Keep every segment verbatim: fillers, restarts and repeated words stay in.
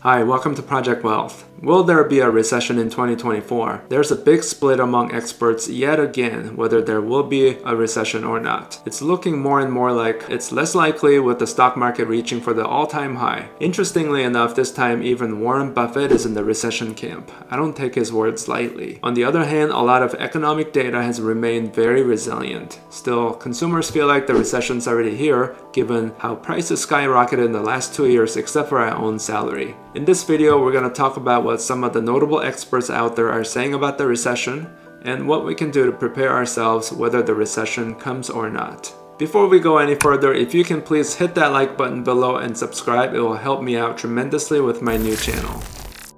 Hi, welcome to Project Wealth. Will there be a recession in twenty twenty-four? There's a big split among experts yet again whether there will be a recession or not. It's looking more and more like it's less likely, with the stock market reaching for the all-time high. Interestingly enough, this time even Warren Buffett is in the recession camp. I don't take his words lightly. On the other hand, a lot of economic data has remained very resilient. Still, consumers feel like the recession's already here given how prices skyrocketed in the last two years except for our own salary. In this video, we're going to talk about what some of the notable experts out there are saying about the recession and what we can do to prepare ourselves whether the recession comes or not. Before we go any further, if you can please hit that like button below and subscribe, it will help me out tremendously with my new channel.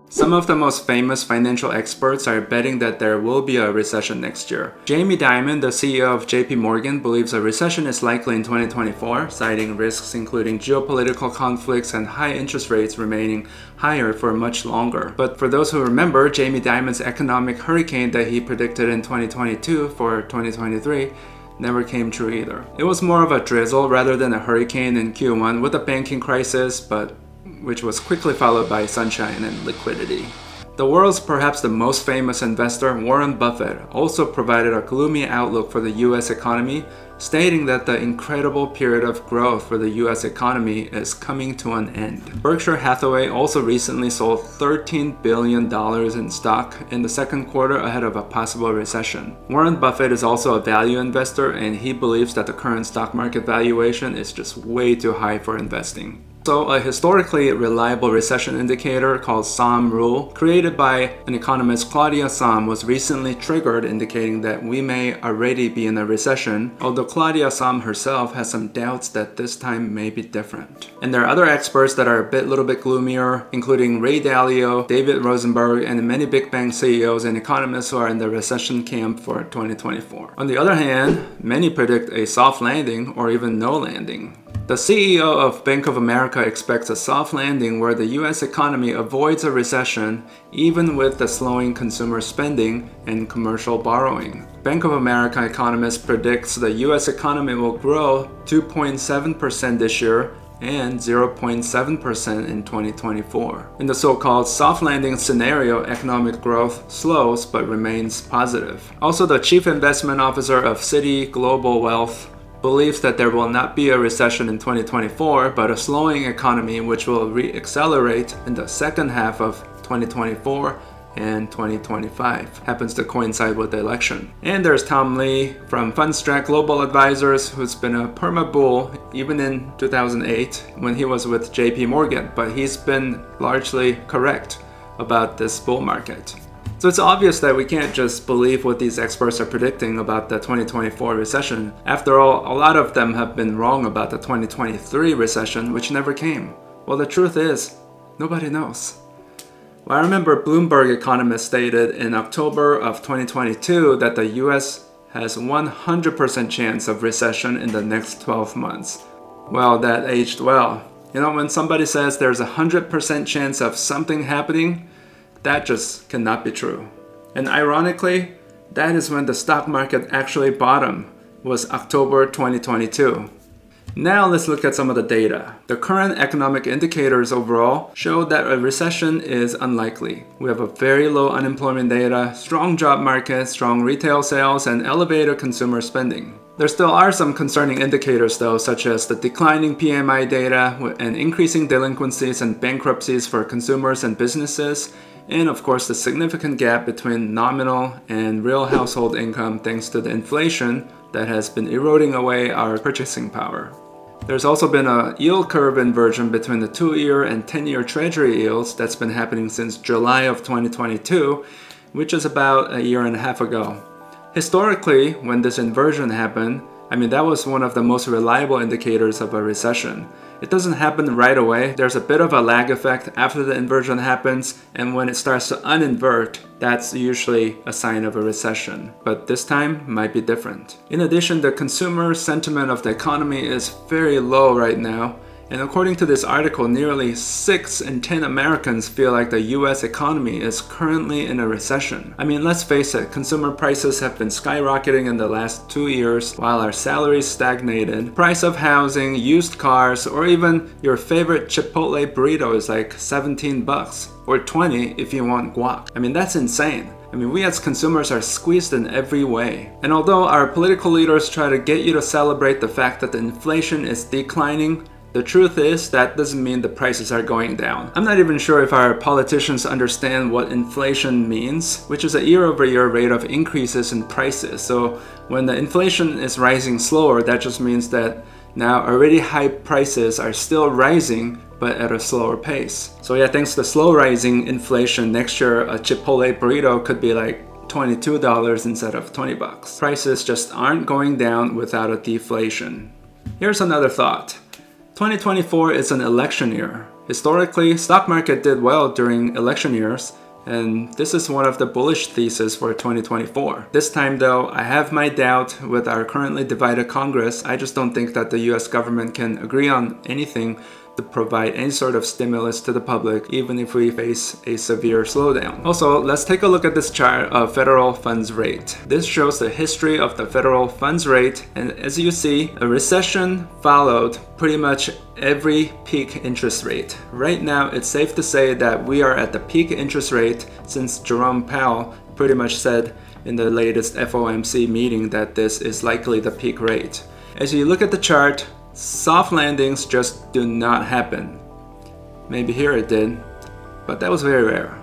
Some of the most famous financial experts are betting that there will be a recession next year. Jamie Dimon, the C E O of J P Morgan, believes a recession is likely in twenty twenty-four, citing risks including geopolitical conflicts and high interest rates remaining higher for much longer. But for those who remember, Jamie Dimon's economic hurricane that he predicted in twenty twenty-two for twenty twenty-three never came true either. It was more of a drizzle rather than a hurricane in Q one, with a banking crisis, but which was quickly followed by sunshine and liquidity. The world's perhaps the most famous investor, Warren Buffett, also provided a gloomy outlook for the U S economy, stating that the incredible period of growth for the U S economy is coming to an end. Berkshire Hathaway also recently sold thirteen billion dollars in stock in the second quarter ahead of a possible recession. Warren Buffett is also a value investor, and he believes that the current stock market valuation is just way too high for investing. So a historically reliable recession indicator called Sahm Rule, created by an economist Claudia Sahm, was recently triggered, indicating that we may already be in a recession, although Claudia Sahm herself has some doubts that this time may be different. And there are other experts that are a bit, little bit gloomier, including Ray Dalio, David Rosenberg, and many big bank C E Os and economists who are in the recession camp for twenty twenty-four. On the other hand, many predict a soft landing or even no landing. The C E O of Bank of America expects a soft landing where the U S economy avoids a recession even with the slowing consumer spending and commercial borrowing. Bank of America economist predicts the U S economy will grow two point seven percent this year and zero point seven percent in twenty twenty-four. In the so-called soft landing scenario, economic growth slows but remains positive. Also, the chief investment officer of Citi Global Wealth believes that there will not be a recession in twenty twenty-four, but a slowing economy which will re-accelerate in the second half of twenty twenty-four and twenty twenty-five. Happens to coincide with the election. And there's Tom Lee from Fundstrat Global Advisors, who's been a perma bull even in two thousand eight when he was with J P Morgan, but he's been largely correct about this bull market. So it's obvious that we can't just believe what these experts are predicting about the twenty twenty-four recession. After all, a lot of them have been wrong about the twenty twenty-three recession, which never came. Well, the truth is, nobody knows. Well, I remember Bloomberg economist stated in October of twenty twenty-two that the U S has one hundred percent chance of recession in the next twelve months. Well, that aged well. You know, when somebody says there's a one hundred percent chance of something happening, that just cannot be true. And ironically, that is when the stock market actually bottomed, was October twenty twenty-two. Now let's look at some of the data. The current economic indicators overall show that a recession is unlikely. We have a very low unemployment data, strong job market, strong retail sales, and elevated consumer spending. There still are some concerning indicators though, such as the declining P M I data and increasing delinquencies and bankruptcies for consumers and businesses, and of course the significant gap between nominal and real household income thanks to the inflation that has been eroding away our purchasing power. There's also been a yield curve inversion between the two-year and ten-year treasury yields that's been happening since July of twenty twenty-two, which is about a year and a half ago. Historically, when this inversion happened, I mean, that was one of the most reliable indicators of a recession. It doesn't happen right away. There's a bit of a lag effect after the inversion happens, and when it starts to uninvert, that's usually a sign of a recession. But this time might be different. In addition, the consumer sentiment of the economy is very low right now, And according to this article, nearly six in ten Americans feel like the U S economy is currently in a recession. I mean, let's face it, consumer prices have been skyrocketing in the last two years while our salaries stagnated. Price of housing, used cars, or even your favorite Chipotle burrito is like seventeen bucks, or twenty if you want guac. I mean, that's insane. I mean, we as consumers are squeezed in every way. And although our political leaders try to get you to celebrate the fact that the inflation is declining, the truth is that doesn't mean the prices are going down. I'm not even sure if our politicians understand what inflation means, which is a year-over-year rate of increases in prices. So when the inflation is rising slower, that just means that now already high prices are still rising, but at a slower pace. So yeah, thanks to slow rising inflation, next year a Chipotle burrito could be like twenty-two dollars instead of twenty bucks. Prices just aren't going down without a deflation. Here's another thought. twenty twenty-four is an election year. Historically, stock market did well during election years, and this is one of the bullish theses for twenty twenty-four. This time though, I have my doubt. With our currently divided Congress, I just don't think that the U S government can agree on anything to provide any sort of stimulus to the public, even if we face a severe slowdown. Also, let's take a look at this chart of federal funds rate. This shows the history of the federal funds rate, and as you see, a recession followed pretty much every peak interest rate. Right now, it's safe to say that we are at the peak interest rate since Jerome Powell pretty much said in the latest F O M C meeting that this is likely the peak rate. As you look at the chart, soft landings just do not happen. Maybe here it did, but that was very rare.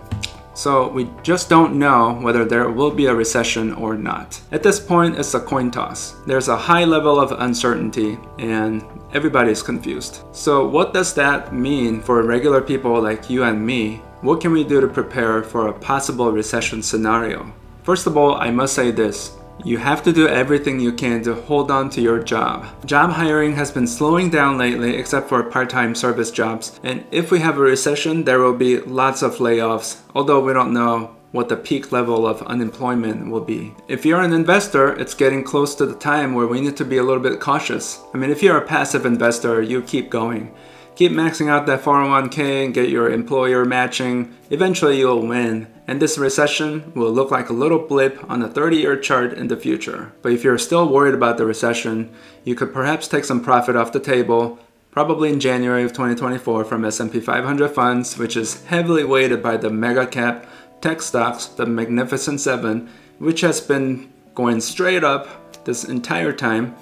So we just don't know whether there will be a recession or not. At this point, it's a coin toss. There's a high level of uncertainty and everybody's confused. So what does that mean for regular people like you and me? What can we do to prepare for a possible recession scenario? First of all, I must say this. You have to do everything you can to hold on to your job. Job hiring has been slowing down lately, except for part-time service jobs. And if we have a recession, there will be lots of layoffs, although we don't know what the peak level of unemployment will be. If you're an investor, it's getting close to the time where we need to be a little bit cautious. I mean, if you're a passive investor, you keep going. Keep maxing out that four oh one K and get your employer matching. Eventually you'll win, and this recession will look like a little blip on a thirty year chart in the future. But if you're still worried about the recession, you could perhaps take some profit off the table, probably in January of twenty twenty-four, from S and P five hundred funds, which is heavily weighted by the mega cap tech stocks, the Magnificent Seven, which has been going straight up this entire time,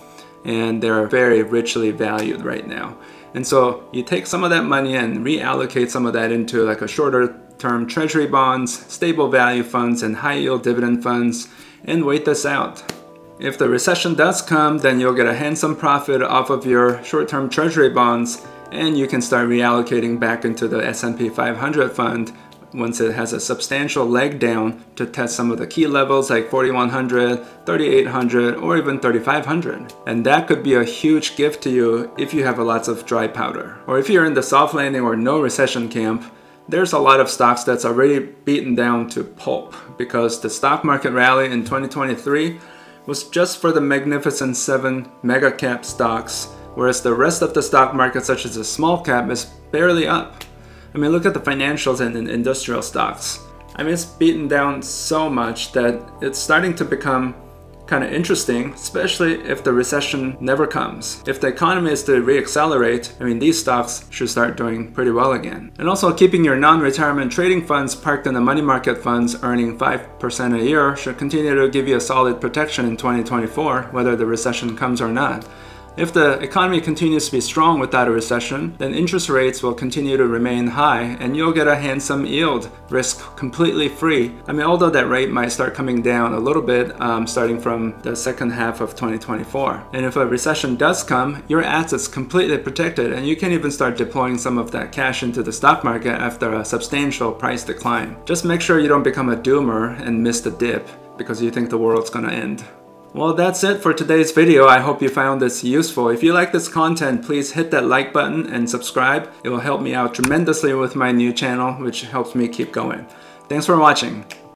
and they're very richly valued right now. And so you take some of that money and reallocate some of that into like a shorter term treasury bonds, stable value funds, and high yield dividend funds, and wait this out. If the recession does come, then you'll get a handsome profit off of your short term treasury bonds, and you can start reallocating back into the S and P five hundred fund once it has a substantial leg down to test some of the key levels like forty-one hundred, thirty-eight hundred, or even thirty-five hundred. And that could be a huge gift to you if you have lots of dry powder. Or if you're in the soft landing or no recession camp, there's a lot of stocks that's already beaten down to pulp because the stock market rally in twenty twenty-three was just for the Magnificent Seven mega cap stocks, whereas the rest of the stock market, such as the small cap, is barely up. I mean, look at the financials and industrial stocks. I mean, it's beaten down so much that it's starting to become kind of interesting, especially if the recession never comes. If the economy is to reaccelerate, I mean, these stocks should start doing pretty well again. And also, keeping your non-retirement trading funds parked in the money market funds earning five percent a year should continue to give you a solid protection in twenty twenty-four, whether the recession comes or not. If the economy continues to be strong without a recession, then interest rates will continue to remain high and you'll get a handsome yield, risk completely free. I mean, although that rate might start coming down a little bit um, starting from the second half of twenty twenty-four. And if a recession does come, your assets completely protected and you can even start deploying some of that cash into the stock market after a substantial price decline. Just make sure you don't become a doomer and miss the dip because you think the world's gonna end. Well, that's it for today's video. I hope you found this useful. If you like this content, please hit that like button and subscribe. It will help me out tremendously with my new channel, which helps me keep going. Thanks for watching.